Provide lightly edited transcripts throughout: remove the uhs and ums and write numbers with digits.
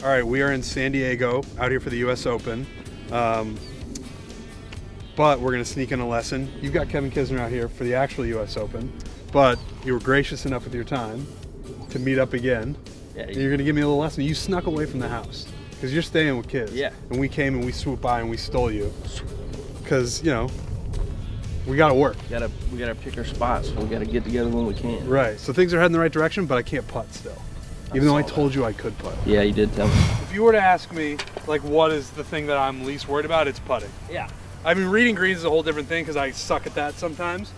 All right, we are in San Diego, out here for the U.S. Open. But we're gonna sneak in a lesson. You've got Kevin Kisner out here for the actual U.S. Open, but you were gracious enough with your time to meet up again. Yeah, you're gonna give me a little lesson. You snuck away from the house because you're staying with kids. Yeah. And we came and we swooped by and we stole you because, you know, we gotta work. We gotta pick our spots. We gotta get together when we can. Right. So things are heading the right direction, but I can't putt still. Even though I told you I could putt. Yeah, you did tell me. If you were to ask me, like, what is the thing that I'm least worried about, it's putting. Yeah. I mean, reading greens is a whole different thing because I suck at that sometimes.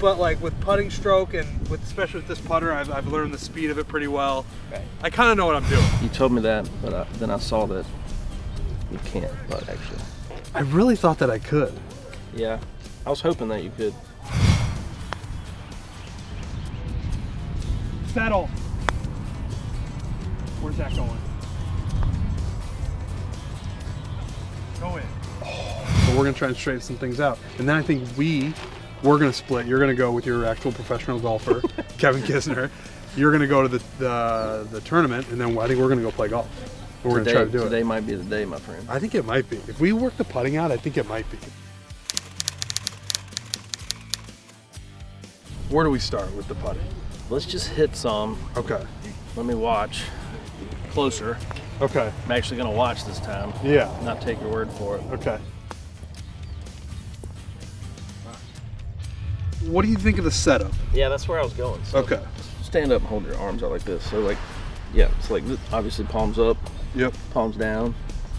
But like with putting stroke and with, especially with this putter, I've learned the speed of it pretty well. Right. I kind of know what I'm doing. You told me that, but then I saw that you can't putt actually. I really thought that I could. Yeah. I was hoping that you could. Settle. Where's that going? Go in. Oh. So we're gonna try and straighten some things out. And then I think we're gonna split. You're gonna go with your actual professional golfer, Kevin Kisner. You're gonna go to the tournament, and then I think we're gonna go play golf. We're gonna try to do it. Today might be the day, my friend. I think it might be. If we work the putting out, I think it might be. Where do we start with the putting? Let's just hit some. Okay. Let me watch closer. Okay. I'm actually gonna watch this time. Yeah. Not take your word for it. Okay. What do you think of the setup? Yeah, that's where I was going. So okay. Stand up and hold your arms out like this. So like, yeah, it's like obviously palms up. Yep. Palms down.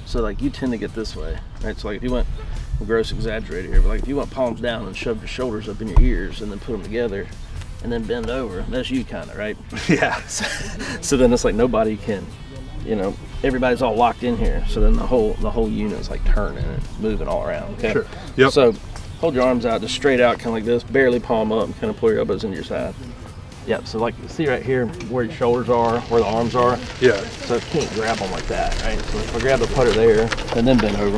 So like you tend to get this way, right? So like if you went, gross exaggerated here, but like if you went palms down and shoved your shoulders up in your ears and then put them together and then bend over, that's you kind of, right? Yeah. So then it's like nobody can, you know, everybody's all locked in here. So then the whole unit's like turning and moving all around. Okay? Sure. Yep. So hold your arms out, just straight out, kind of like this, barely palm up and kind of pull your elbows into your side. Yeah, so like you see right here where your shoulders are, where the arms are. Yeah. So you can't grab them like that, right? So if I grab the putter there and then bend over,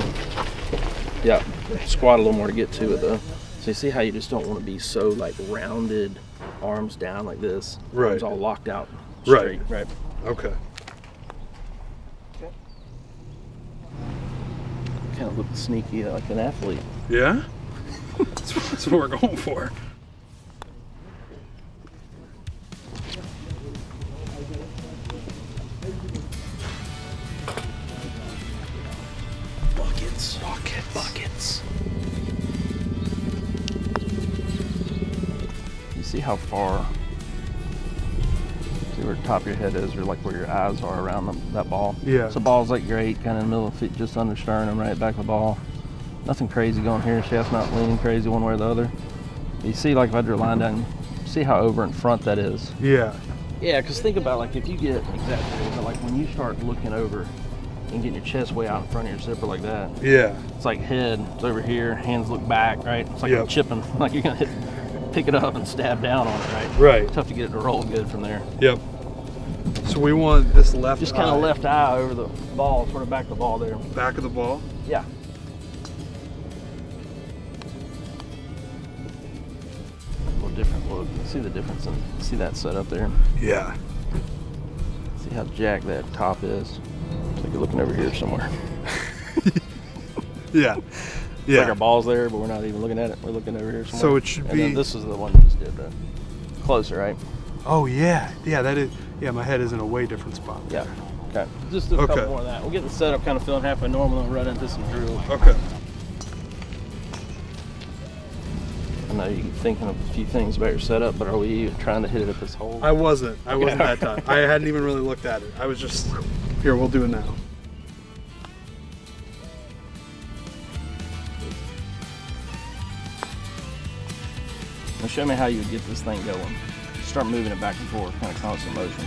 yeah, squat a little more to get to it though. So you see how you just don't want to be so like rounded, arms down like this. Right. Arms all locked out straight. Right. Right. Okay. Kind of look sneaky like an athlete. Yeah? That's what we're going for. Buckets. You see how far, see where the top of your head is, or like where your eyes are around that ball? Yeah. So ball's like great, kind of in the middle of the feet, just under sternum, right back of the ball. Nothing crazy going here, shaft's not leaning crazy one way or the other. You see like if I drew a line down, see how over in front that is? Yeah. Yeah, because think about like if you get exaggerated, but like when you start looking over, and getting your chest way out in front of your zipper like that. Yeah. It's like head over here, hands look back, right? It's like, yep, chipping, like you're gonna pick it up and stab down on it, right? Right. It's tough to get it to roll good from there. Yep. So we want this left just kind of left eye over the ball, sort of back of the ball there. Back of the ball? Yeah. A little different look. See the difference in, see that setup there? Yeah. See how jacked that top is. Like you're looking over here somewhere. Yeah. Yeah. It's like our ball's there, but we're not even looking at it. We're looking over here somewhere. So it should be. And then this is the one you just did, right? Closer, right? Oh, yeah. Yeah, that is. Yeah, my head is in a way different spot. Yeah. Okay. Just do a couple more of that. We'll get the setup kind of feeling halfway normal and run into some drills. Okay. I know you're thinking of a few things about your setup, but are we trying to hit it at this hole? I wasn't. I wasn't that time. I hadn't even really looked at it. I was just. Here, we'll do it now. Now show me how you would get this thing going. Start moving it back and forth, kind of constant motion.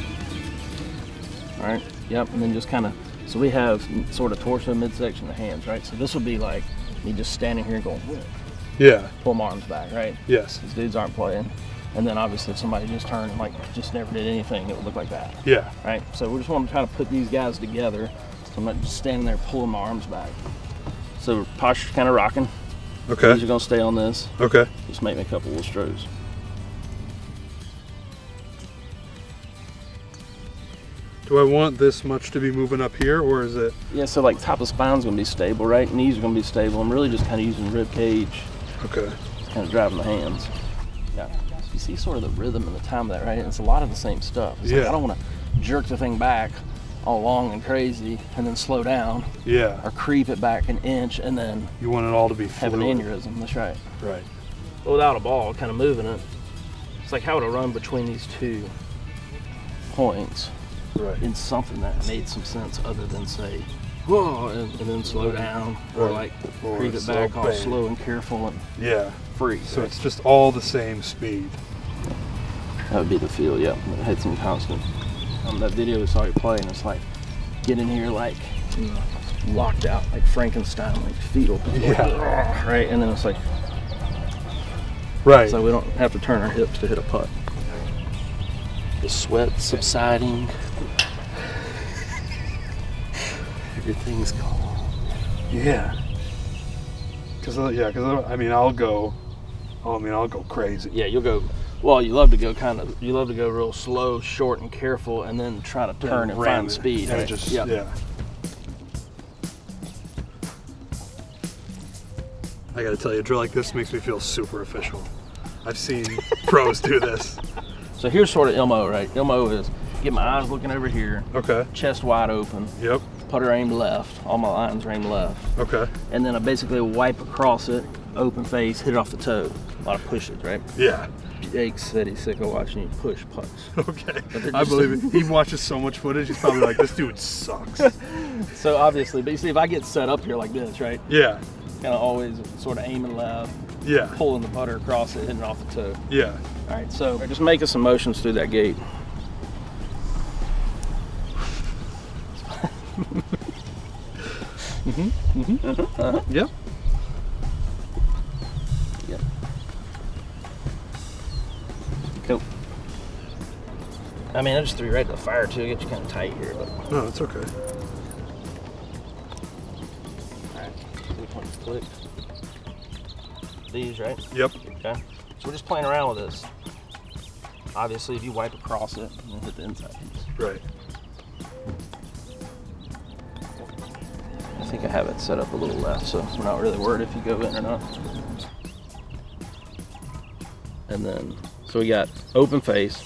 All right, yep, and then just kind of, so we have sort of torso, midsection, the hands, right? So this will be like me just standing here and going, whoa. Yeah. Pull my arms back, right? Yes. These dudes aren't playing. And then obviously if somebody just turned and like just never did anything, it would look like that. Yeah. Right? So we just want to try to put these guys together. So I'm not just standing there pulling my arms back. So posture's kind of rocking. Okay. These are going to stay on this. Okay. Just make me a couple little strokes. Do I want this much to be moving up here, or is it? Yeah, so like top of spine's gonna be stable, right? Knees are gonna be stable. I'm really just kind of using rib cage. Okay. Just kind of driving the hands. Yeah. So you see sort of the rhythm and the time of that, right? And it's a lot of the same stuff. It's like I don't want to jerk the thing back all long and crazy and then slow down. Yeah. Or creep it back an inch and then. You want it all to be fluid. Have an aneurysm. That's right. Right. But without a ball, kind of moving it. It's like how would I run between these 2 points? Right. In something that made some sense other than say, whoa, and then slow down, or like creep it back all slow and careful and free. So it's just all the same speed. That would be the feel, yeah. It had some constant. That video we saw you playing, it's like, get in here like, you know, locked out, like Frankenstein, like fetal. Yeah. Right, and then it's like, right. So we don't have to turn our hips to hit a putt. The sweat subsiding. Everything's calm. Yeah. Cause I mean, I'll go crazy. Yeah, you'll go. Well, you love to go kind of. You love to go real slow, short, and careful, and then try to turn and find speed. And right? Just yeah. I gotta tell you, a drill like this makes me feel super official. I've seen pros do this. So here's sort of ILMO, right? ILMO is get my eyes looking over here. Okay. Chest wide open. Yep. Putter aimed left. All my lines are aimed left. Okay. And then I basically wipe across it, open face, hit it off the toe. A lot of pushes, right? Yeah. Jake said he's sick of watching you push putts. Okay. I believe it. He watches so much footage, he's probably like, this dude sucks. So obviously, but you see, if I get set up here like this, right? Yeah. Kind of always sort of aiming left. Yeah. Pulling the putter across it, hitting it off the toe. Yeah. All right, so just making some motions through that gate. Mm-hmm, mm-hmm, uh-huh, uh-huh. Yep. Yep. Cool. I mean, I just threw you right to the fire, too. Get you kind of tight here. But... No, it's okay. All right, which one's clicked? These, right? Yep. Okay. We're just playing around with this. Obviously, if you wipe across it, and hit the inside piece. Right. I think I have it set up a little left, so we're not really worried if you go in or not. And then, so we got open face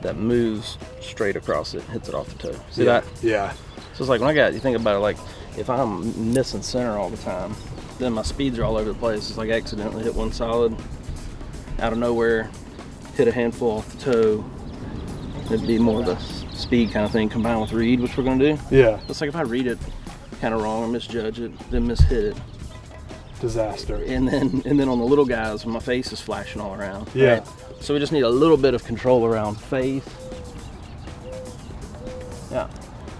that moves straight across it, hits it off the toe. See that? Yeah. So it's like when I got, you think about it, like if I'm missing center all the time, then my speeds are all over the place. It's like I accidentally hit one solid out of nowhere, hit a handful off the toe. It'd be more of a speed kind of thing combined with read, which we're gonna do. Yeah. It's like if I read it kind of wrong or misjudge it, then mishit it. Disaster. And then on the little guys, my face is flashing all around. Yeah. Right? So we just need a little bit of control around face. Yeah.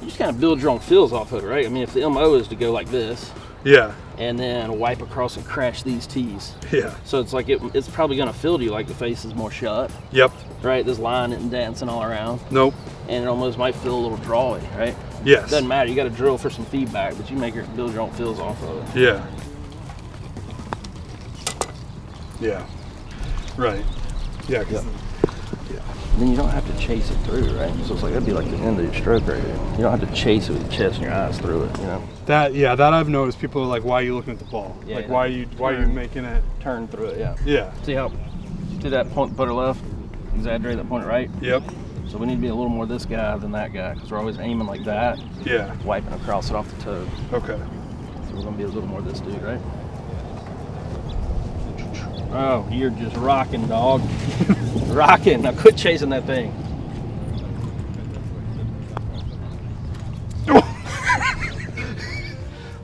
You just kind of build your own feels off of it, right? I mean, if the MO is to go like this. Yeah. And then wipe across and crash these tees. Yeah. So it's like it's probably gonna feel to you like the face is more shut. Yep. Right, this line isn't dancing all around. Nope. And it almost might feel a little drawy, right? Yes. Doesn't matter, you gotta drill for some feedback, but you build your own feels off of it. Yeah. Yeah. Right. Yeah, because then you don't have to chase it through, right? So it's like that'd be like the end of your stroke right here. You don't have to chase it with your chest and your eyes through it, you know? That I've noticed. People are like, why are you looking at the ball? Yeah, like why are you making it turn through it, yeah. Yeah. See how do that point putter left, exaggerate that point right? Yep. So we need to be a little more this guy than that guy, because we're always aiming like that. Yeah. Wiping across it off the toe. Okay. So we're gonna be a little more this dude, right? Oh, you're just rocking, dog. Rocking. Now quit chasing that thing.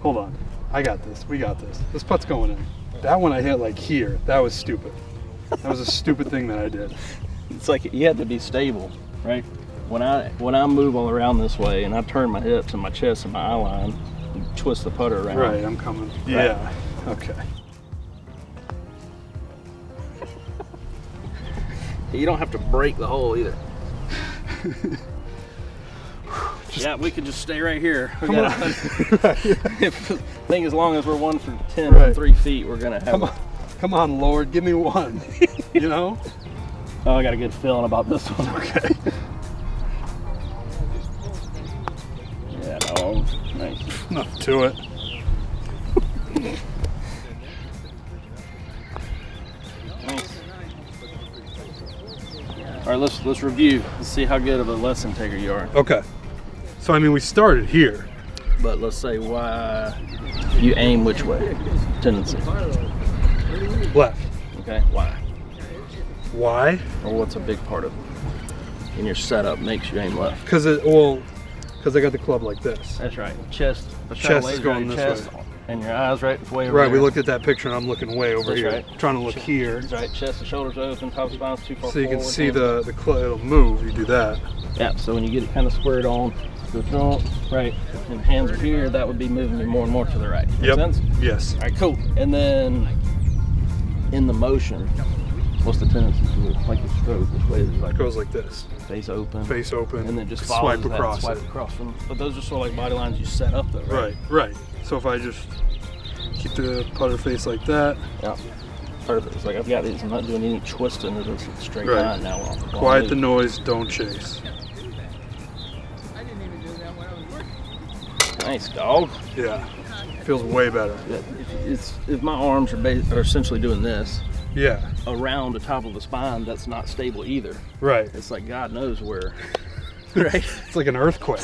Hold on. I got this. We got this. This putt's going in. That one I hit like here. That was stupid. That was a stupid thing that I did. It's like you have to be stable, right? When I move all around this way and I turn my hips and my chest and my eye line and twist the putter around. Right, I'm coming. Right? Yeah. Okay. You don't have to break the hole either. We could just stay right here. We got on. I think as long as we're 1 for 10 right. 3 feet, we're gonna have. Come on, Lord, give me one. You know? Oh, I got a good feeling about this one. Okay. Oh, nice. Enough to it. Nice. All right, let's review. Let's see how good of a lesson taker you are. Okay. So I mean, we started here, but let's say why you aim which way? Tendency. Left. Okay. Why? Why? Or what's a big part of it in your setup makes you aim left? Because I got the club like this. That's right. Chest. Chest is going this chest way. And your eyes right way over. Right. Here. We looked at that picture, and I'm looking way over here, right. Trying to look here. That's right. Chest and shoulders open. Top spine's too far. So you can see the club. It'll move. You do that. Yeah. So when you get it kind of squared on, the front, right, and hands are here. That would be moving you more and more to the right. Yep. Sense? Yes. All right. Cool. And then in the motion. What's the tendency to it? Like the stroke, which way is it? It goes like this. Face open. Face open. And then just swipe across. Swipe across. But those are sort of like body lines you set up though, right? Right, right. So if I just keep the putter face like that. Yeah. Perfect. It's like I've got these. I'm not doing any twisting. It's a straight line now. Quiet the noise. Don't chase. I didn't even do that when I was working. Nice, dog. Yeah. Feels way better. Yeah. If my arms are essentially doing this. Yeah. Around the top of the spine, that's not stable either. Right. It's like God knows where. Right. It's like an earthquake.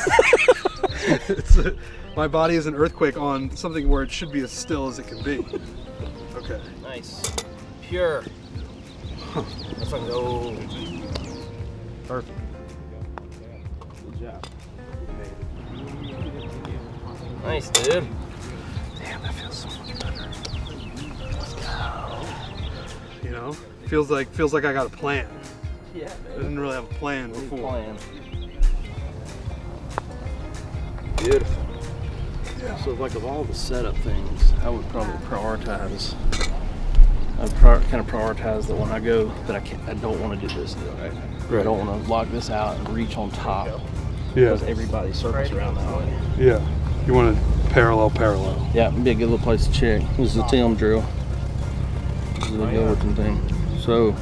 My body is an earthquake on something where it should be as still as it can be. Okay. Nice. Pure. Huh. That's like an old. Perfect. Good job. Nice, dude. Damn, that feels so much better. Let's go. You know, feels like I got a plan. Yeah, man. I didn't really have a plan before. Beautiful. Yeah. So, like of all the setup things, I would probably prioritize. I'd kind of prioritize that when I go, that I don't want to do this deal, right? Right. I don't want to lock this out and reach on top. Yeah. Because everybody circles around that way. Yeah. You want to parallel. Yeah, it'd be a good little place to check. This is a TM drill. The Gilberton thing. So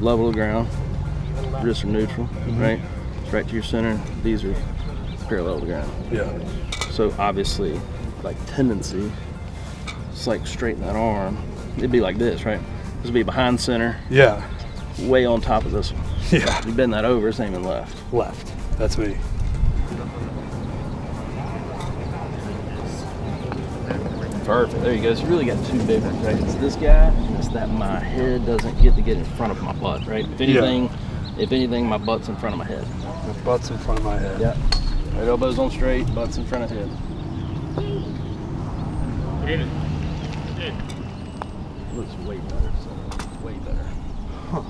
level of ground, wrists are neutral, right? It's right to your center. These are parallel to ground. Yeah. So obviously, like tendency, it's like straighten that arm. It'd be like this, right? This would be behind center. Yeah. Way on top of this one. Yeah. You bend that over, it's aiming left. Left. That's me. Perfect. There you go. It's really got two big ones, right? It's this guy, and it's that my head doesn't get in front of my butt, right? If anything, my butt's in front of my head. My butt's in front of my head. Yeah. Right, elbows on straight, butt's in front of head. Hit it. Hit it. Looks way better. So way better. Huh.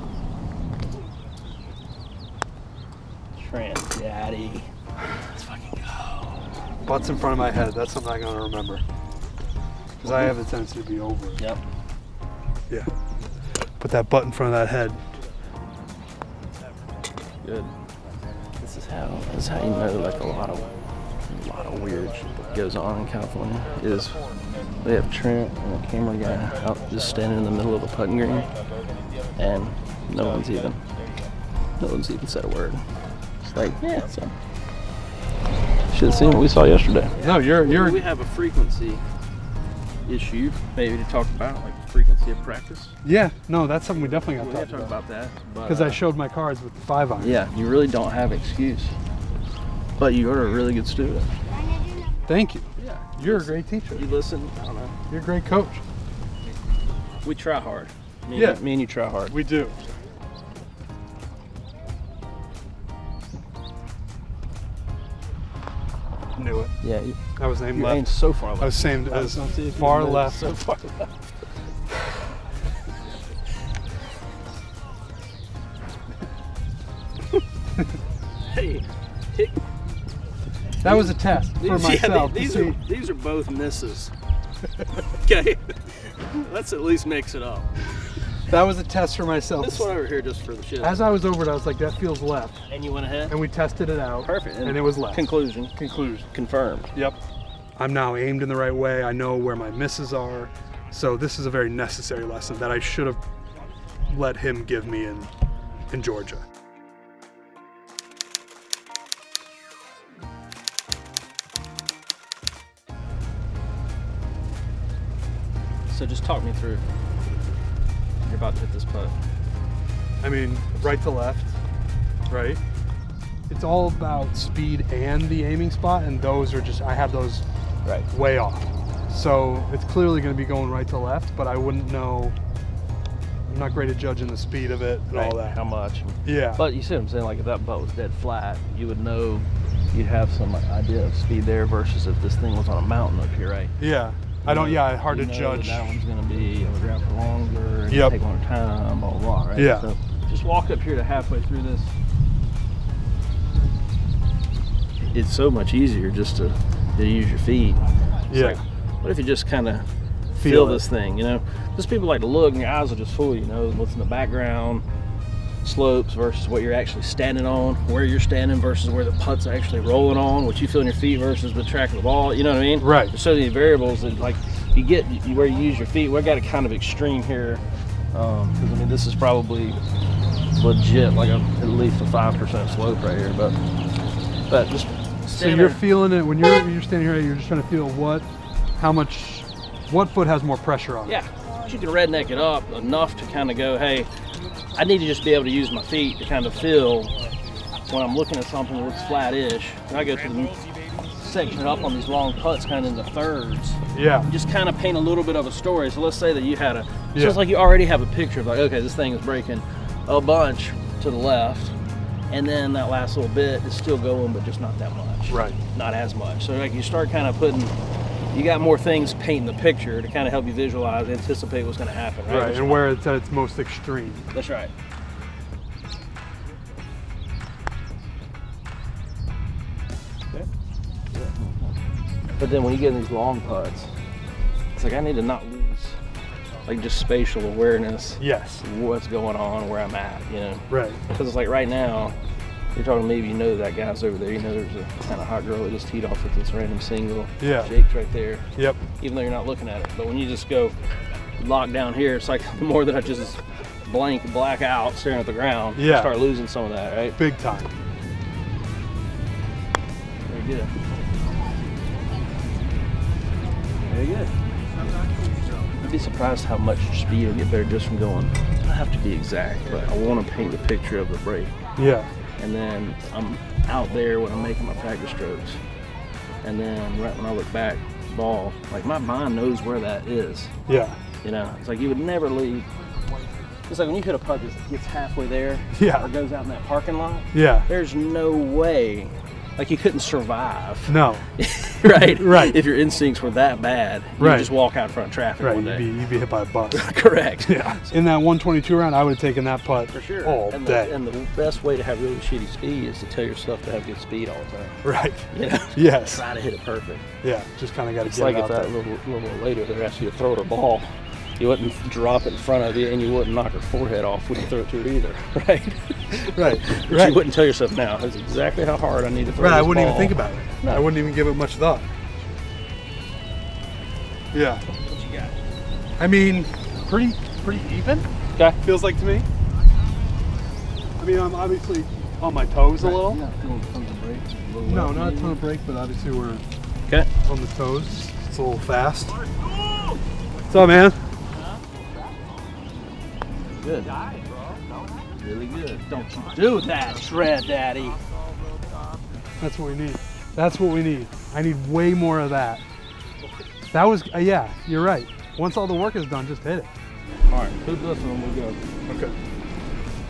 Trent, daddy. Let's fucking go. Butt's in front of my head. That's something I'm gonna remember. Because I have a tendency to be over it. Yep. Yeah. Put that butt in front of that head. Good. This is how you know like a lot of weird shit that goes on in California is they have Trent and a camera guy out just standing in the middle of a putting green and no one's even said a word. It's like, yeah, so should have seen what we saw yesterday. No, you're we have a frequency issue maybe to talk about, like the frequency of practice. Yeah, no, that's something we definitely got to talk about that. Because I showed my cards with the 5-iron. Yeah, you really don't have excuse. But you are a really good student. Thank you. Yeah, you're a great teacher. You listen. I don't know. You're a great coach. We try hard. Me and you try hard. We do. Knew it. Yeah, I was aimed left. So far left. I was aimed as far left. So far left. Hey, hit. That was a test for myself. Yeah, these are both misses. Okay, let's at least mix it up. That was a test for myself. This one over here just for the shit. As I was over it, I was like, that feels left. And you went ahead? And we tested it out. Perfect. And it was left. Conclusion. Confirmed. Yep. I'm now aimed in the right way. I know where my misses are. So this is a very necessary lesson that I should have let him give me in Georgia. So just talk me through. You're about to hit this putt. I mean, right to left, right? It's all about speed and the aiming spot, and those are just, I have those right way off. So it's clearly going to be going right to left, but I wouldn't know. I'm not great at judging the speed of it and all that. How much? Yeah. But you see what I'm saying? Like if that boat was dead flat, you would know, you'd have some idea of speed there versus if this thing was on a mountain up here, right? Yeah. I don't, yeah, hard to judge. That one's going to be on the ground for longer, and take longer time, blah, blah, blah, right? Yeah. So just walk up here to halfway through this. It's so much easier just to use your feet. It's like, what if you just kind of feel this thing, you know? Just people like to look and your eyes will just fool you, you know, what's in the background, slopes versus what you're actually standing on, where you're standing versus where the putt's actually rolling on, what you feel in your feet versus the track of the ball, you know what I mean? Right. There's so many variables that, like, you get where you use your feet. We've got a kind of extreme here because, I mean, this is probably legit, like, at least a 5% slope right here, but just standing. So you're feeling it, when you're standing here, you're just trying to feel what, how much, what foot has more pressure on it. Yeah, you can redneck it up enough to kind of go, hey, I need to just be able to use my feet to kind of feel when I'm looking at something that looks flat-ish. And I go to the section up on these long putts kind of in the thirds. Yeah. Just kind of paint a little bit of a story. So let's say that you had a, it's just like you already have a picture of like, okay, this thing is breaking a bunch to the left. And then that last little bit is still going, but just not that much. Right. Not as much. So like you start kind of putting, you got more things painting the picture to kind of help you visualize, anticipate what's going to happen. Right, right, and where it's at its most extreme. That's right. Okay. Yeah. But then when you get in these long putts, it's like I need to not lose, like just spatial awareness. Yes. What's going on, where I'm at, you know? Right. Because it's like right now, you're talking to me, you know that guy's over there. You know there's a kind of hot girl that just teed off with this random single. Yeah. Jake's right there. Yep. Even though you're not looking at it. But when you just go lock down here, it's like the more that I just black out staring at the ground, yeah, I start losing some of that, right? Big time. Very good. Very good. I'd be surprised how much your speed will get better just from going. I don't have to be exact, but I want to paint the picture of the break. Yeah. And then I'm out there when I'm making my practice strokes. And then right when I look back, ball, like my mind knows where that is. Yeah. You know, it's like you would never leave. It's like when you hit a putt that gets halfway there, yeah, or goes out in that parking lot, yeah, there's no way, like you couldn't survive. No. Right? Right. If your instincts were that bad, you'd just walk out in front of traffic one day. You'd be hit by a bus. Correct. Yeah. In that 122 round, I would have taken that putt for sure. all day. And the best way to have really shitty speed is to tell yourself to have good speed all the time. Right. You know? Yes. Try to hit it perfect. Yeah, just kind of got to get like it out there. It's like if that little lady there asked you to throw the ball, you wouldn't drop it in front of you and you wouldn't knock her forehead off when you throw it to it either, right? Right, right. You wouldn't tell yourself now, that's exactly how hard I need to throw this ball. Right, I wouldn't even think about it. No. I wouldn't even give it much thought. Yeah. What you got? I mean, pretty even, feels like to me. I mean, I'm obviously on my toes a little. Yeah, no, not a ton of break, but obviously we're on the toes. It's a little fast. What's up, man? Good. Really good. Don't you do that, Shred Daddy. That's what we need. That's what we need. I need way more of that. That was, yeah, you're right. Once all the work is done, just hit it. All right, put this one, we'll go. Okay.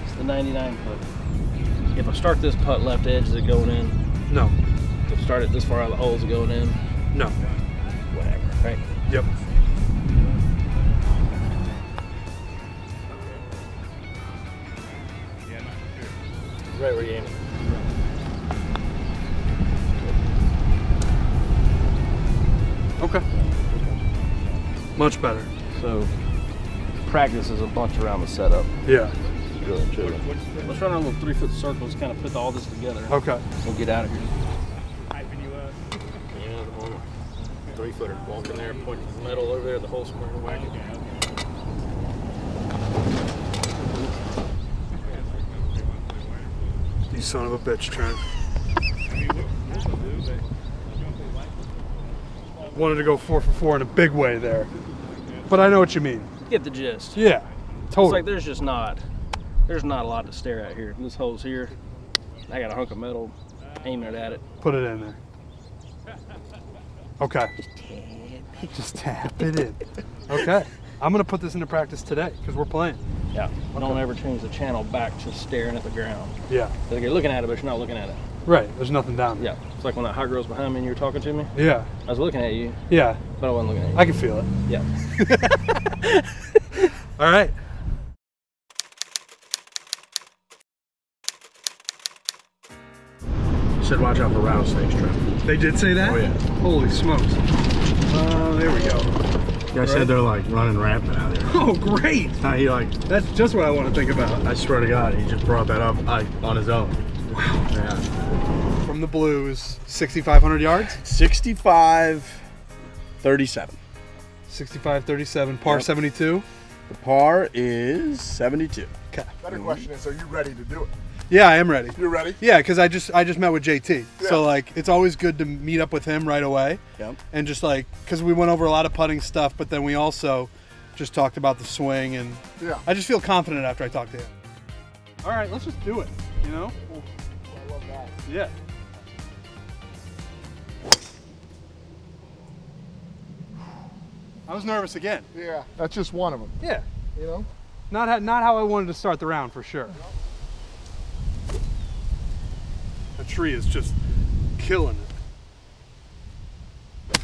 It's the 99 putt. If I start this putt left edge, is it going in? No. If I start it this far out of the hole, is it going in? No. Whatever, right? Yep. Right where you're aiming. Okay. Much better. So, practice is a bunch around the setup. Yeah. Good, chill. Let's run our little 3-foot circles, kind of put all this together. Okay. We'll get out of here. Hyping you up. Yeah, the whole 3-footer. Walk in there, point the metal over there, the whole square and whack it down. You son of a bitch, Trent. Wanted to go 4 for 4 in a big way there. But I know what you mean. Get the gist. Yeah, totally. It's like there's not a lot to stare at here. This hole's here. I got a hunk of metal aiming it at it. Put it in there. Okay. Just tap it in. Okay. I'm going to put this into practice today because we're playing. Yeah. Okay. Don't ever change the channel back to staring at the ground. Yeah. Like you're looking at it, but you're not looking at it. Right. There's nothing down there. Yeah. It's like when that hot girl's behind me and you were talking to me. Yeah. I was looking at you. Yeah. But I wasn't looking at you. I can feel it. Yeah. All right. Said watch out for rattlesnakes, Trent. They did say that? Oh, yeah. Holy smokes. There we go. Yeah, I said they're like running rampant out there. Oh, great! Now he like that's just what I want to think about. I swear to God, he just brought that up on his own. Wow, man! From the blues, 6,500 yards. 65, 37. 65, 37. Par yep. 72. The par is 72. Okay. Better question is, are you ready to do it? Yeah, I am ready. You're ready? Yeah, because I just met with JT. Yeah. So, like, it's always good to meet up with him right away. Yep. And just, like, because we went over a lot of putting stuff, but then we also just talked about the swing. And yeah. I just feel confident after I talk to him. All right, let's just do it, you know? Ooh, I love that. Yeah. I was nervous again. Yeah, that's just one of them. Yeah. You know? Not how I wanted to start the round, for sure. Yeah. The tree is just killing it.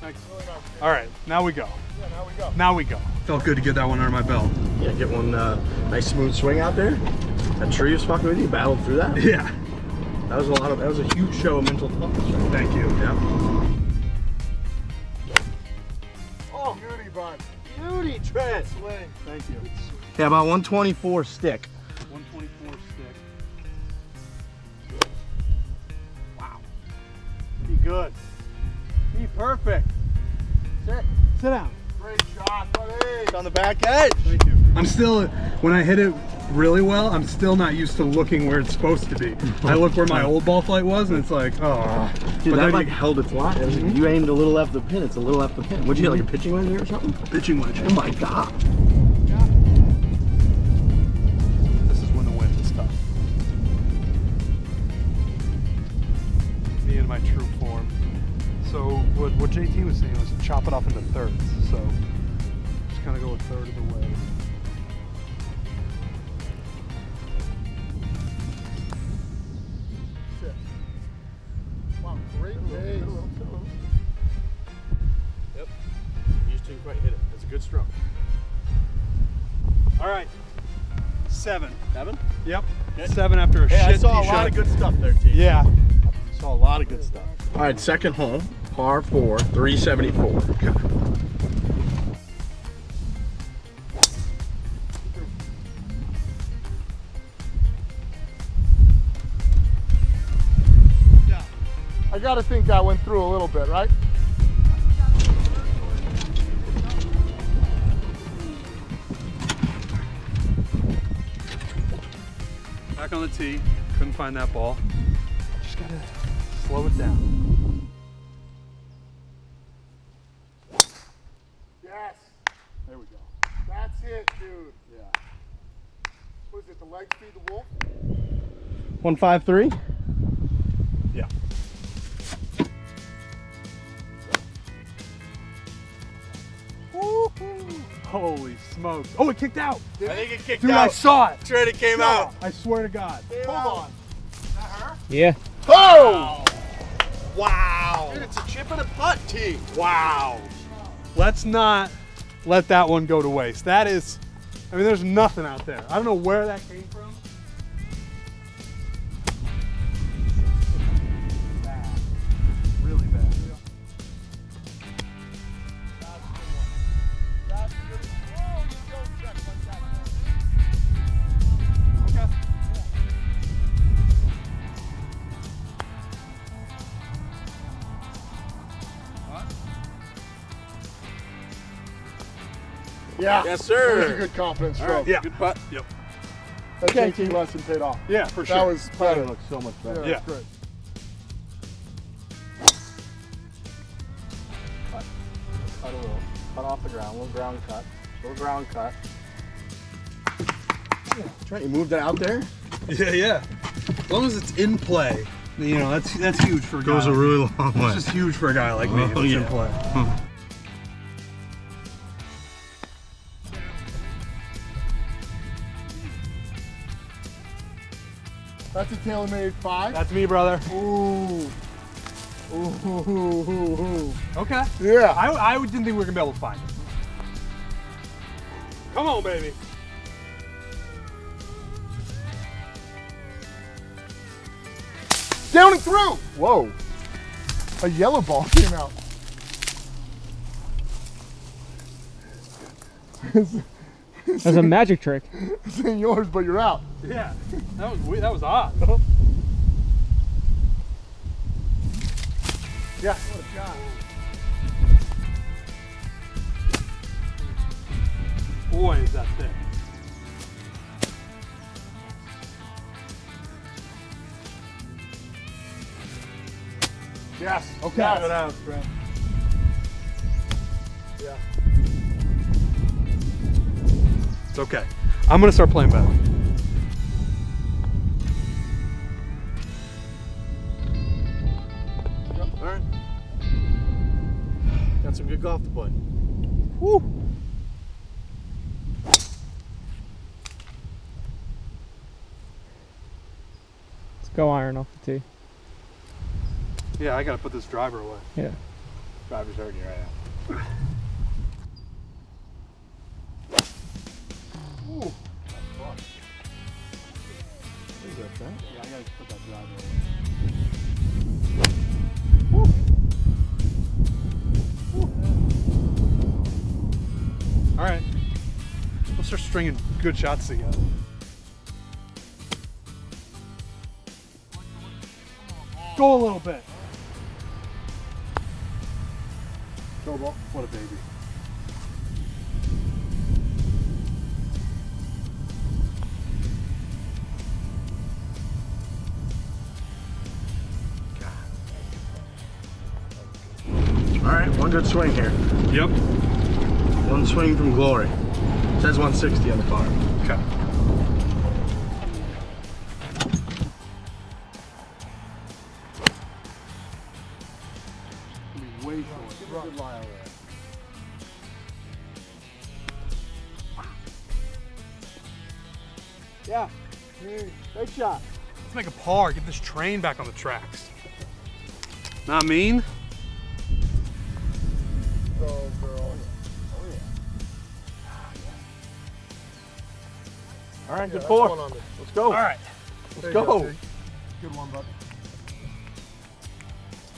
Thanks. All right, now we go. Yeah, now we go. Now we go. Felt good to get that one under my belt. Yeah, get one nice smooth swing out there. That tree was fucking with you. Battled through that. Yeah. That was a lot of. That was a huge show of mental focus. Right? Thank you. Yeah. Oh, beauty, bud. Beauty, Trent. Thank you. Yeah, about 124 stick. 124 stick. Good. Be perfect. Sit. Sit down. Great shot, buddy. It's on the back edge. Thank you. I'm still, when I hit it really well, I'm still not used to looking where it's supposed to be. I look where my old ball flight was, and it's like, oh. Dude, but that like held its line. It was, mm-hmm. You aimed a little left the pin. It's a little left the pin. What'd you get, like a pitching wedge here or something? Pitching wedge. Oh my God. My true form. So what JT was saying was chop it up into thirds. So just kind of go a third of the way. Shit. Wow, great raise. Yep. You just didn't quite hit it. That's a good stroke. All right. Seven. Seven? Yep. Okay. Seven after a shit. I saw a lot of good stuff there, T. Yeah. Saw a lot of good stuff. All right, second hole, par 4, 374. Okay. Yeah. I gotta think that went through a little bit, right? Back on the tee, couldn't find that ball. Just gotta slow it down. Yes. There we go. That's it, dude. Yeah. What is it, the leg feed the wolf? 153? Yeah. Woohoo! Holy smokes. Oh, it kicked out. Did I think it kicked dude, out. Dude, I saw it. Trent, it came out. I swear to God. Hold on. Is that her? Yeah. Oh! Wow. Dude, it's a chip and a putt tee. Wow. Let's not let that one go to waste. That is, I mean, there's nothing out there. I don't know where that came from. Bad. Really bad. That's good. Oh, you go check like that. Okay. Yeah. Yes, sir. That was a good confidence stroke. Right, yeah. Good putt. Yep. That JT lesson paid off. Yeah, for sure. That was better. It looks so much better. Yeah. That's great. cut off the ground, little ground cut. Yeah, Trent, you moved that out there? Yeah, yeah. As long as it's in play, you know, that's huge for a guy. Goes a really long way. It's just huge for a guy like me. Oh, yeah. In play. Huh. That's a Taylor-made 5. That's me, brother. Ooh. Ooh. Okay. Yeah. I didn't think we were going to be able to find it. Come on, baby. Down and through. Whoa. A yellow ball came out. That's a magic trick. It's in yours, but you're out. Yeah. That was odd. Yeah. What a shot. Boy, is that thick. Yes. Okay. Yes. Good out, Trent. Yeah. It's okay. I'm gonna start playing better. Got some good golf to play. Woo! Let's go iron off the tee. Yeah, I gotta put this driver away. Yeah. Driver's hurting you right now. Ooh! That's fun. What is that, Trent? Yeah, I gotta put that driver away. Woo! All right, let's start stringing good shots together. Go a little bit. Go ball, what a baby. God. All right, one good swing here. Yep. One swing from glory. It says 160 on the card. Okay. Way short. Good lie over there. Yeah. Great shot. Let's make a par. Get this train back on the tracks. Not mean. All right, yeah, good four. Let's go. All right. Let's go. Good one, bud.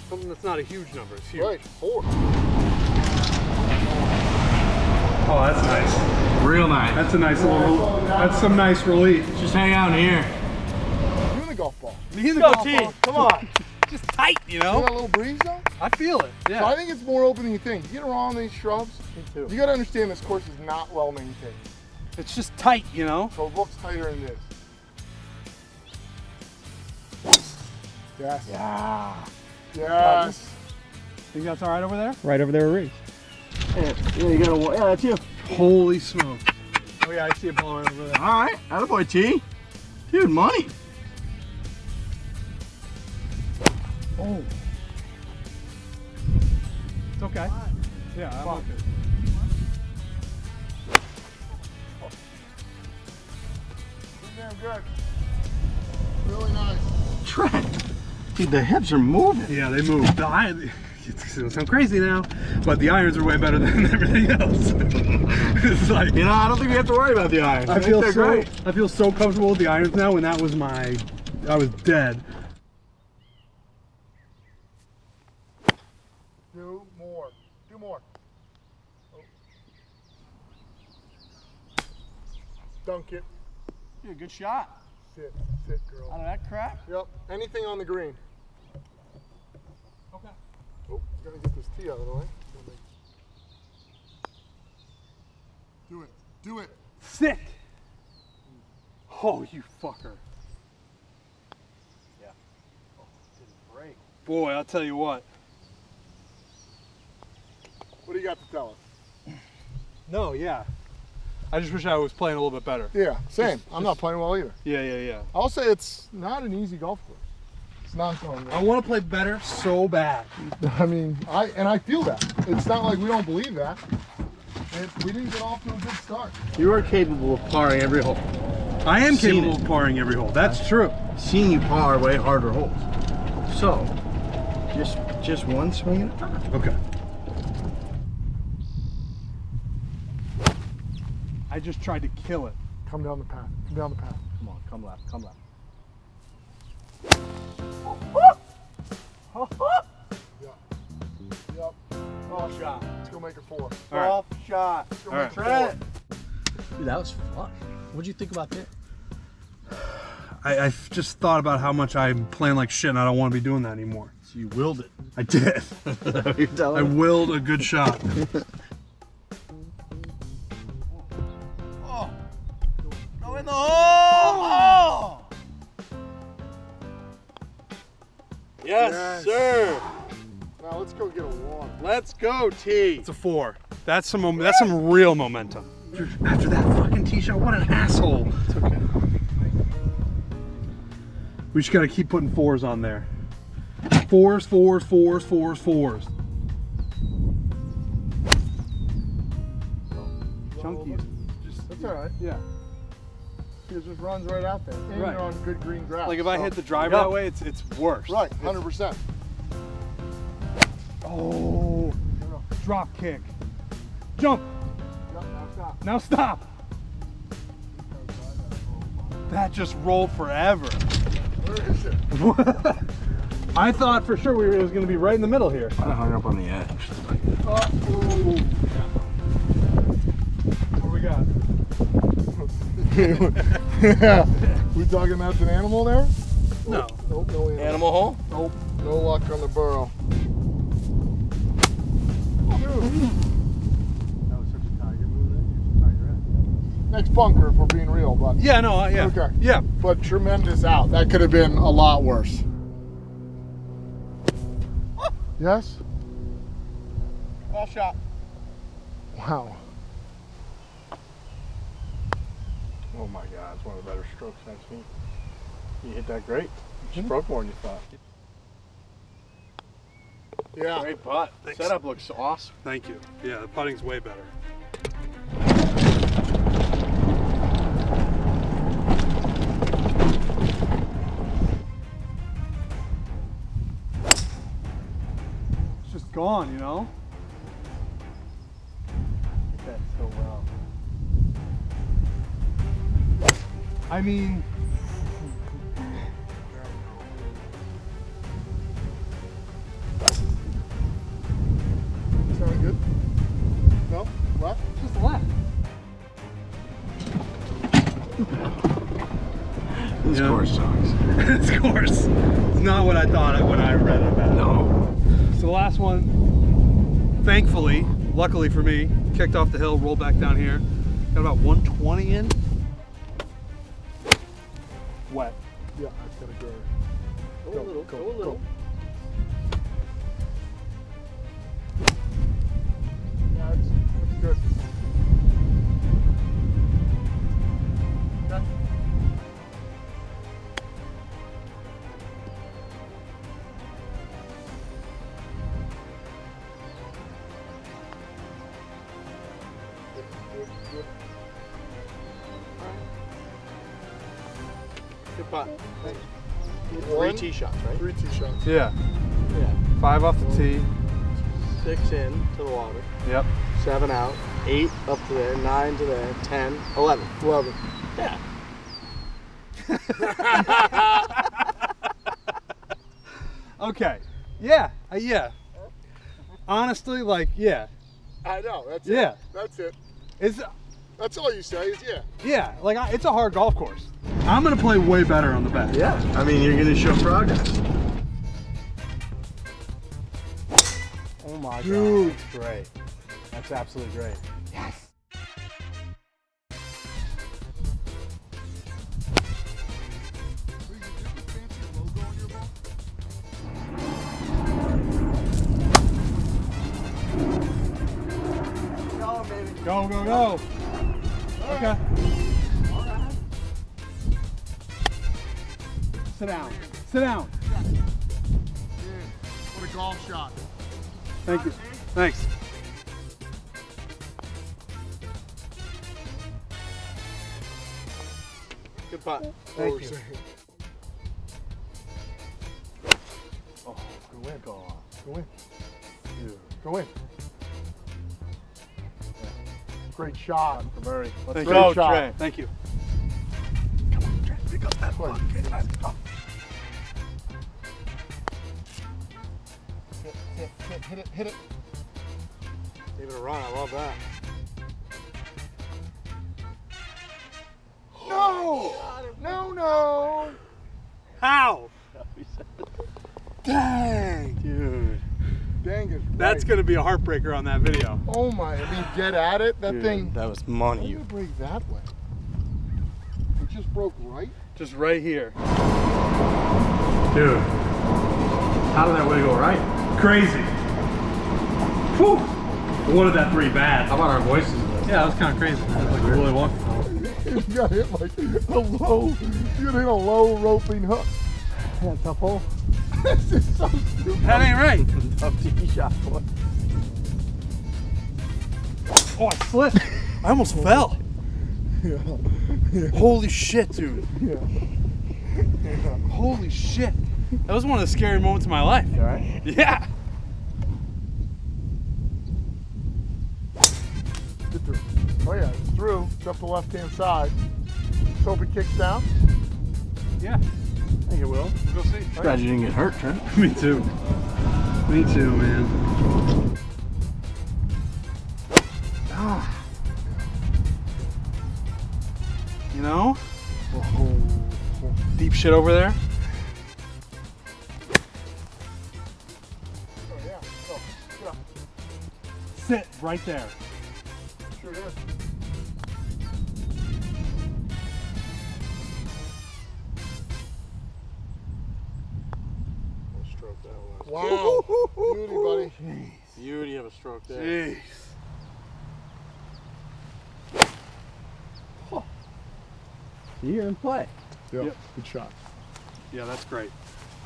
Something that's not a huge number. It's huge. Right, four. Oh, that's nice. Real nice. That's a nice little, that's some nice relief. Just hang out here. You in the golf ball. Me in the golf ball. Come on. Just tight, you know? You got a little breeze, though? I feel it, yeah. So I think it's more open than you think. You get around these shrubs. Me too. You got to understand this course is not well maintained. It's just tight, you know? So it looks tighter than this. Yes. Yeah. Yes. Think that's all right over there? Right over there, Reese. Yeah, you gotta, yeah, that's you. Holy smoke. Oh yeah, I see a ball right over there. All right, attaboy, T. Dude, money. Oh. It's okay. Right. Yeah, I'm okay. Good. Really nice. Trent, dude, the hips are moving. Yeah, they move. The iron, it's gonna sound crazy now, but the irons are way better than everything else. It's like, you know, I don't think we have to worry about the irons. I feel so great. I feel so comfortable with the irons now. When that was I was dead. Do more. Do more. Oh. Dunk it. Yeah, good shot. Sit, sit, girl. Out of that crap? Yep. Anything on the green. Okay. Oh, gotta get this tee out of the way. Do it. Do it. Sick. Oh, you fucker. Yeah. Oh, didn't break. Boy, I'll tell you what. What do you got to tell us? No, yeah. I just wish I was playing a little bit better. Yeah, same. I'm not playing well either. Yeah, yeah, yeah. I'll say it's not an easy golf course. It's not going well. I want to play better so bad. I mean, I feel that. It's not like we don't believe that. We didn't get off to a good start. You are capable of parring every hole. I am capable of parring every hole. That's true. Seeing you par way harder holes. So, just one swing at a time. Okay. I just tried to kill it. Come down the path. Come down the path. Come on. Come left. Come left. Yeah. Yep. Golf shot. Let's go make it four. Golf shot. Let's go make it four. Dude, that was fun. What'd you think about that? I just thought about how much I'm playing like shit and I don't want to be doing that anymore. So you willed it. I did. You're telling me. I willed a good shot. Oh. Go in the hole! Oh. Yes, sir. Now let's go get a one. Let's go, T. It's a four. That's some momentum. That's some real momentum. After that fucking tee shot, what an asshole. It's okay. We just gotta keep putting fours on there. Fours, fours, fours, fours, fours. Chunky. That's all right. Yeah. Because it just runs right out there. And you're on good green grass. Like if I hit the driver that way, it's worse. Right, 100%. Oh, drop kick. Jump. Now stop! That just rolled forever. Where is it? I thought for sure it was going to be right in the middle here. I hung up on the edge. What do we got? We talking about an animal there? No. Nope, no animal. Animal hole? Nope. No luck on the burrow. Oh, dude. Next bunker, if we're being real, but yeah, no, yeah, okay, yeah, but tremendous out. That could have been a lot worse. Oh. Yes. Ball shot. Wow. Oh my God, it's one of the better strokes I've seen. You hit that great. You just broke more than you thought. Yeah. Great putt. Thanks. Setup looks awesome. Thank you. Yeah, the putting's way better. Gone, you know? Hit that so well. I mean... Sound good? No? Left? Just left. This course sucks. This course is not what I thought when I read about it. No. So the last one, thankfully, luckily for me, kicked off the hill, rolled back down here. Got about 120 in. Wet. Yeah, I've got to go. Go a little, go a little. Yeah, it's good. Tee shots, right? 3 tee shots. Yeah. Yeah. 5 off the tee. 6 in to the water. Yep. 7 out. 8 up to there. 9 to there. 10. 11. 11. Yeah. Okay. Yeah. Yeah. Honestly, like, yeah. I know. That's it. That's it. That's all you say is yeah. Yeah, like it's a hard golf course. I'm gonna play way better on the back. Yeah, I mean you're gonna show progress. Oh my God, that's great. That's absolutely great. Yes. Go, go, go. Okay. All right. Sit down. Sit down. Dude, what a golf shot. Thank you. Thanks. Good putt. Thank you. Oh, go in, go on. Go in. Dude. Go in. Great shot. Let's go, Trent. Thank you. Come on, Trent. Pick up that one. Hit it. Give it a run. I love that. No! No! How? Dang, dude. Dang it. That's going to be a heartbreaker on that video. Oh my, I mean, get at it. That dude, thing. That was money. How did it break that way? It just broke right? Just right here. Dude. How did that way go right? Crazy. Whew. One of that three bad. How about our voices? Yeah, that was kind of crazy. That was like Willy Wonka. You got hit like a low, you hit a low roping hook. Yeah, tough hole. This is so stupid. That ain't right. Tough TV shot, boy. Oh, I slipped. I almost fell. Yeah. Yeah. Holy shit, dude. Yeah. Yeah. Holy shit. That was one of the scary moments of my life. You all right? Yeah. Get through. Oh yeah, it's through. It's up the left-hand side. Let's hope it kicks down. Yeah. I think it will. We'll see. Just glad you didn't get hurt, Trent. Me too. Me too, man. Ah. You know? Oh. Deep shit over there. Oh, yeah. Oh, yeah. Sit right there. Sure is. Wow, beauty, buddy. Jeez. Beauty of a stroke there. Jeez. Huh. You're in play. Yep. Yep, good shot. Yeah, that's great.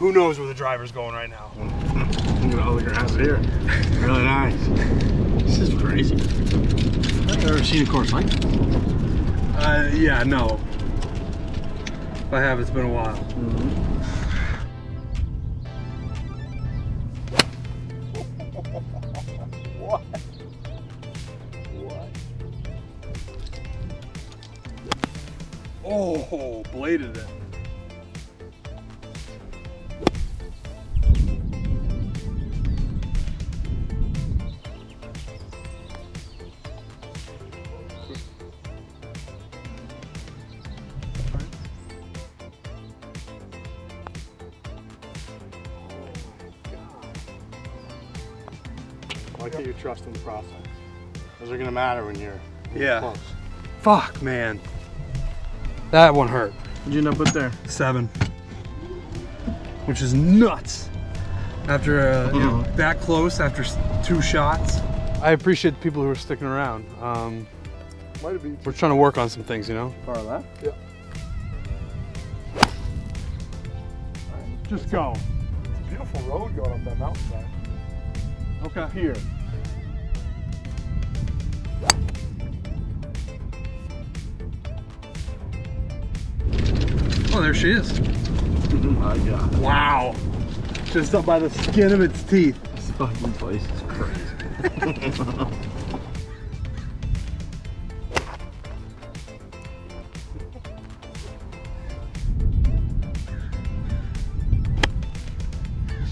Who knows where the driver's going right now? I'm gonna hold the grass here. Really nice. This is crazy. I've never seen a course like this. Yeah, no. If I have, it's been a while. Mm-hmm. Oh, bladed it. I like that you trust in the process. Those are gonna matter when you're close. Fuck, man. That one hurt. What'd you end up with there? 7. Which is nuts. After you know, that close, after 2 shots. I appreciate the people who are sticking around. Might have been. We're trying to work on some things, you know? Far left? Yeah. Right, just go. It's a beautiful road going up that mountainside. Okay. Here. Oh, there she is. Oh my God. Wow. Just up by the skin of its teeth. This fucking place is crazy.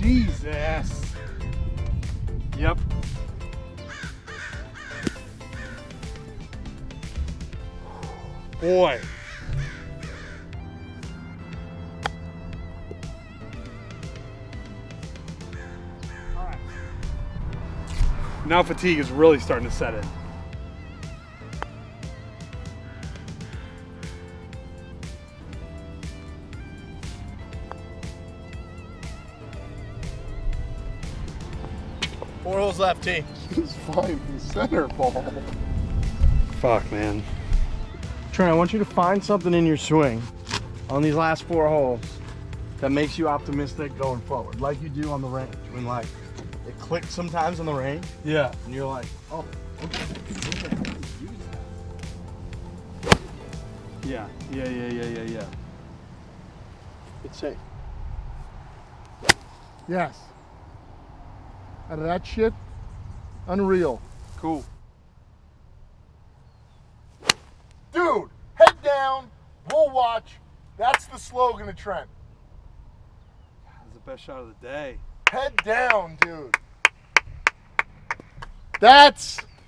Jesus. Yep. Boy. Now fatigue is really starting to set in. Four holes left, T. He's flying from center ball. Fuck, man. Trent, I want you to find something in your swing on these last four holes that makes you optimistic going forward, like you do on the range. When like it clicks sometimes on the range. Yeah. And you're like, oh, okay. Yeah. It's safe. Yes. Out of that shit, unreal. Cool. Dude, head down, we'll watch. That's the slogan of Trent. That's the best shot of the day. Head down, dude. That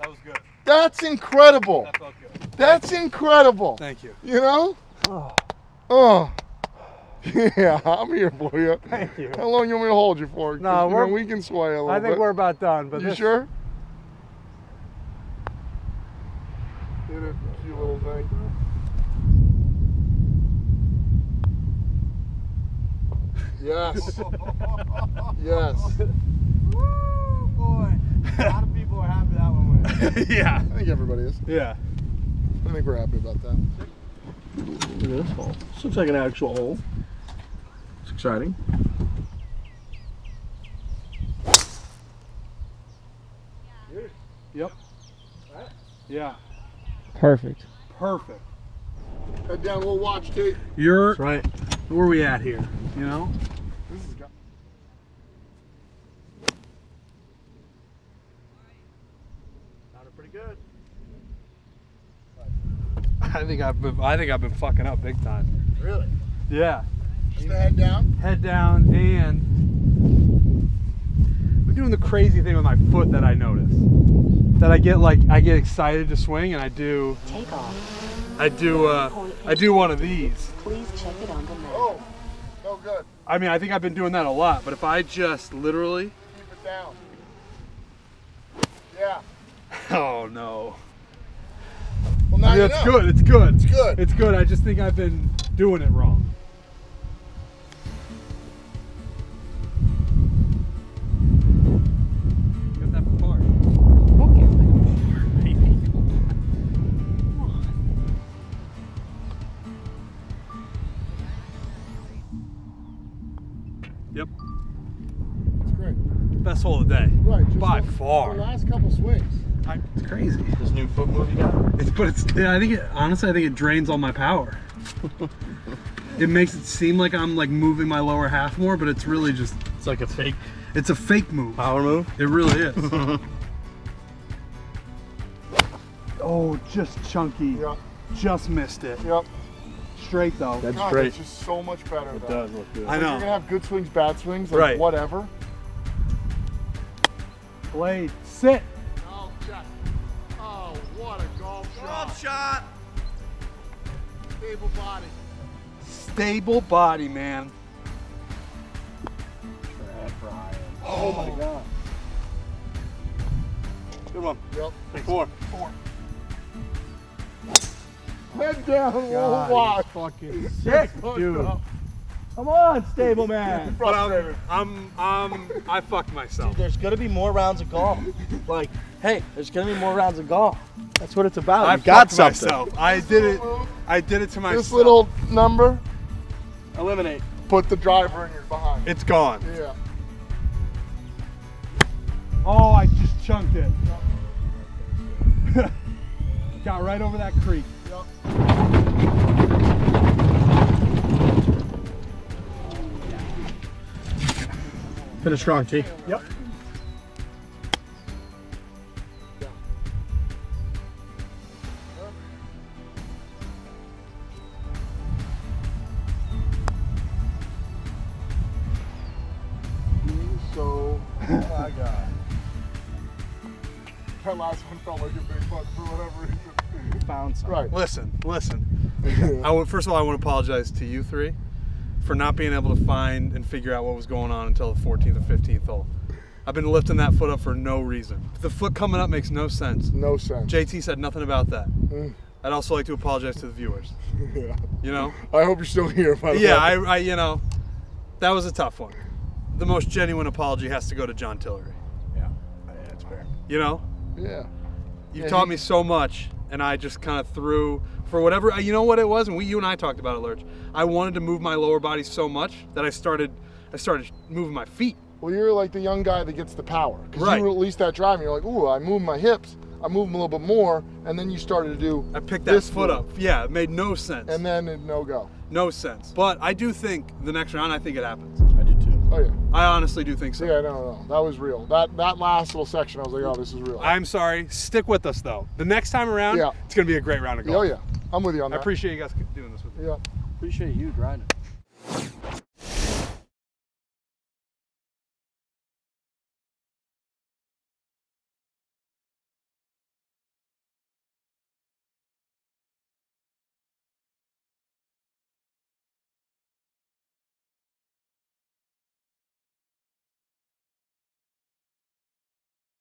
was good. That's incredible. That felt good. That's incredible. Thank you. You know? Oh. Yeah, I'm here for you. Thank you. How long you want me to hold you for? No, you know, we can sway a little bit. I think we're about done. But you sure? Hit it, you little thing. Yes. Yes. Woo, boy. A lot of people are happy that one went. Yeah. I think everybody is. Yeah. I think we're happy about that. Look at this hole. This looks like an actual hole. It's exciting. Yeah. Yep. Right. Yeah. Perfect. Perfect. Head down, we'll watch, Tate. That's right. Where are we at here? You know? This is sounded pretty good. I think I've been fucking up big time. Really? Yeah. Just the head down? Head down, and I'm doing the crazy thing with my foot that I notice. That I get excited to swing and I do take off. I do one of these. Please check it on the map. Oh, no good. I mean, I think I've been doing that a lot, but if I just literally keep it down. Yeah. Oh no. Well, now you know. It's good, it's good. It's good. It's good. I just think I've been doing it wrong. You got that for par. Book it like a par, baby. Come on. Yep. That's great. Best hole of the day. Right. By far. The last couple swings. It's crazy. This new foot move you got? Yeah, I think it drains all my power. It makes it seem like I'm like moving my lower half more, but it's really just. It's like a fake. It's a fake move. Power move? It really is. Oh, just chunky. Yep. Just missed it. Yep. Straight though. That's God, straight. It's just so much better. It does look good. I know. You're gonna have good swings, bad swings, like right. Whatever. Blade, sit. Oh, what a golf shot. Stable body. Stable body, man. Brad, oh my God. Good one. Yep. Thanks. Four. Head down, we'll watch. Fucking sick, dude. Come on, stable man. But I fucked myself. Dude, there's gonna be more rounds of golf. Like, hey, there's gonna be more rounds of golf. That's what it's about. I got something. Myself. I did it to myself. This little number. Eliminate. Put the driver in your behind. It's gone. Yeah. Oh, I just chunked it. Yep. Got right over that creek. Yep. Finish strong, T. Yep. So, oh my God. That last one felt like a big fuck for whatever reason. Found something. Right. Listen. First of all, I want to apologize to you three for not being able to find and figure out what was going on until the 14th or 15th hole. I've been lifting that foot up for no reason. The foot coming up makes no sense. No sense. JT said nothing about that. I'd also like to apologize to the viewers. Yeah. You know? I hope you're still here, by the way. Yeah, I you know, that was a tough one. The most genuine apology has to go to John Tillery. Yeah, that's fair. You know? Yeah. You taught me so much, and I just kind of threw for whatever, you know what it was, and you and I talked about it, Lurch. I wanted to move my lower body so much that I started moving my feet. Well, you're like the young guy that gets the power, because right. You release that drive and you're like, ooh, I moved my hips, I moved them a little bit more, and then you started to do I picked that foot up. Yeah, it made no sense. And then it no go. No sense. But I do think the next round, I think it happens. I do too. Oh yeah. I honestly do think so. Yeah, no, that was real. That last little section, I was like, oh, this is real. I'm sorry. Stick with us though. The next time around, yeah. It's gonna be a great round of golf. Oh yeah, I'm with you on that. I appreciate you guys doing this with me. Yeah. Appreciate you grinding.